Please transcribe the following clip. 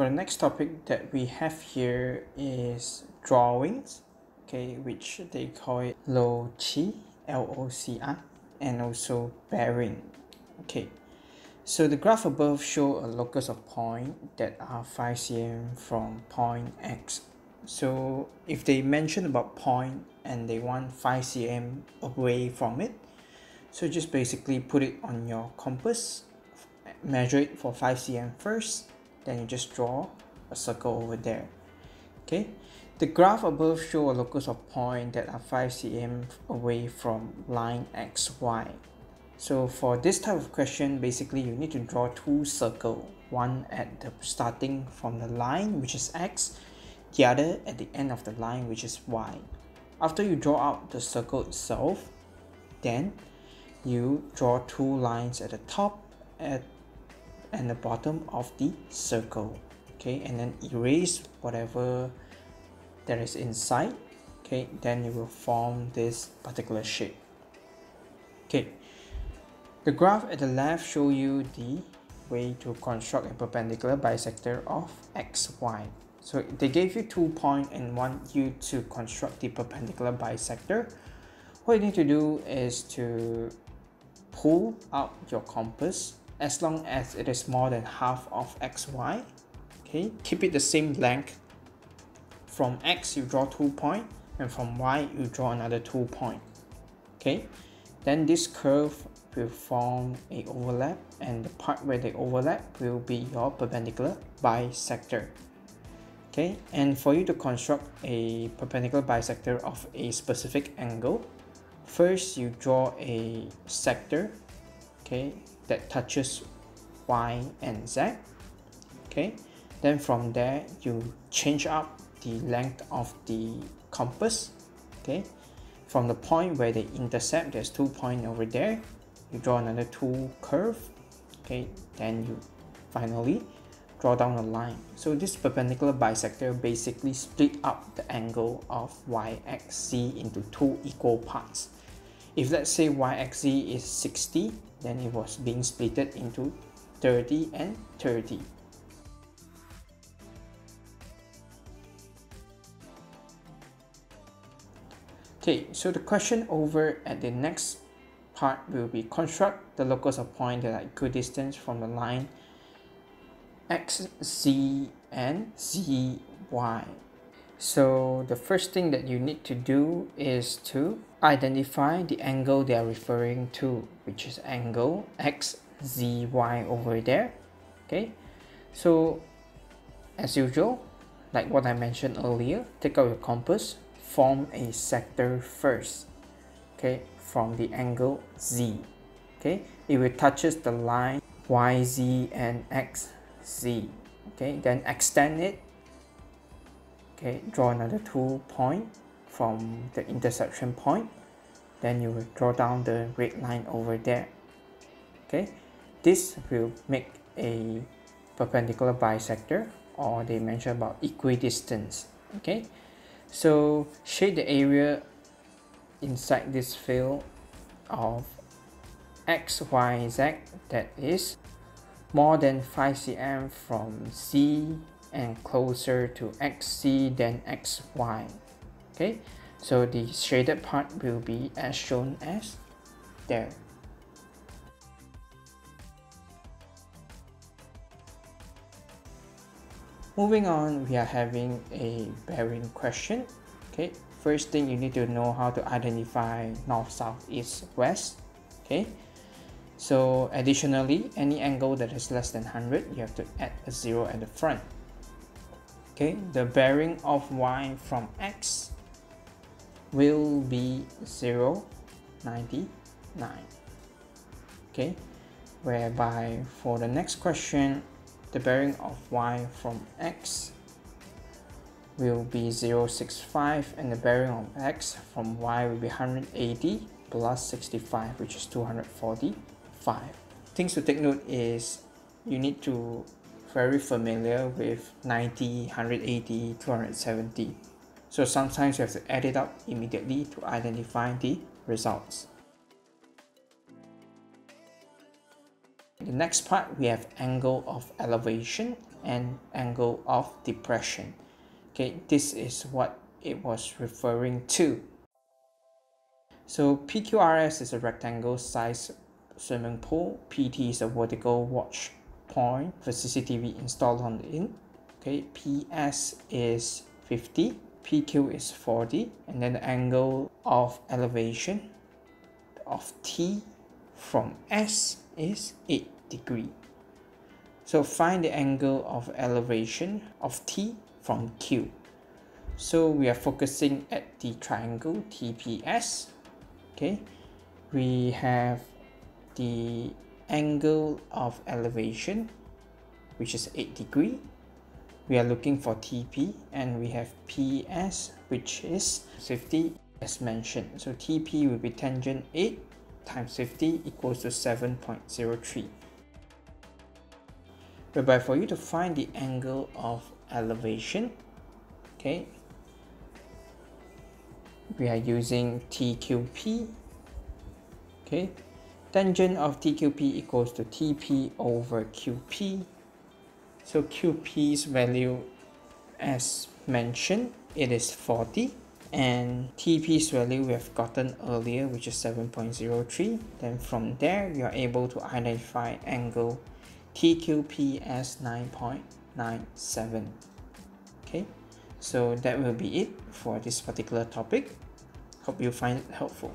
for the next topic that we have here is drawings, okay, which they call it Loci, L-O-C-I, and also bearing. Okay, so the graph above show a locus of point that are 5 cm from point X. So if they mention about point and they want 5 cm away from it, so just basically put it on your compass, measure it for 5 cm first, then you just draw a circle over there. Okay, the graph above show a locus of point that are 5 cm away from line XY. So for this type of question, basically you need to draw two circles, one at the starting from the line, which is X, the other at the end of the line, which is Y. After you draw out the circle itself, then you draw two lines at the top and the bottom of the circle, okay, and then erase whatever that is inside, okay, then you will form this particular shape. Okay, the graph at the left shows you the way to construct a perpendicular bisector of XY. So they gave you two points and want you to construct the perpendicular bisector. What you need to do is to pull out your compass. As long as it is more than half of XY, okay, keep it the same length. From X you draw 2 points, and from Y you draw another 2 points. Okay, then this curve will form a overlap, and the part where they overlap will be your perpendicular bisector. Okay, and for you to construct a perpendicular bisector of a specific angle, first you draw a sector, okay, that touches Y and Z, okay, then from there you change up the length of the compass, okay, from the point where they intercept, there's 2 points over there, you draw another 2 curves, okay, then you finally draw down a line. So this perpendicular bisector basically split up the angle of YXZ into 2 equal parts. If let's say YXZ is 60, then it was being split into 30 and 30. Okay, so the question over at the next part will be construct the locus of point that are equidistant from the line X, Z and Z, Y. So the first thing that you need to do is to identify the angle they are referring to, which is angle X, Z, Y over there. Okay, so as usual, like what I mentioned earlier, take out your compass, form a sector first, okay, from the angle Z. Okay, it will touches the line YZ and XZ. Okay, then extend it. Okay, draw another 2 points from the intersection point, then you will draw down the red line over there. Okay, this will make a perpendicular bisector, or they mention about equidistance. Okay, so shade the area inside this field of X, Y, Z that is more than 5 cm from Z and closer to XC than XY. Okay, so the shaded part will be as shown as there. Moving on, we are having a bearing question. Okay, first thing you need to know how to identify north, south, east, west. Okay, so additionally, any angle that is less than 100, you have to add a 0 at the front. Okay, the bearing of Y from X will be 0, 99. Okay, whereby for the next question, the bearing of Y from X will be 0, 65, and the bearing of X from Y will be 180 plus 65, which is 245. Things to take note is you need to very familiar with 90, 180, 270. So sometimes you have to add it up immediately to identify the results. In the next part, we have angle of elevation, and angle of depression. Okay, this is what it was referring to. So PQRS is a rectangle sized swimming pool. PT is a vertical watch point for CCTV installed on the inn. Okay, PS is 50, PQ is 40, and then the angle of elevation of T from S is 8 degrees. So find the angle of elevation of T from Q. So we are focusing at the triangle TPS. Okay, we have the angle of elevation, which is 8 degrees. We are looking for TP, and we have PS, which is 50 as mentioned. So TP will be tangent 8 times 50 equals to 7.03. Whereby for you to find the angle of elevation, okay, we are using TQP. Okay, tangent of TQP equals to TP over QP. So QP's value, as mentioned, it is 40, and TP's value we have gotten earlier, which is 7.03. Then from there, you are able to identify angle TQP as 9.97. Okay, so that will be it for this particular topic. Hope you find it helpful.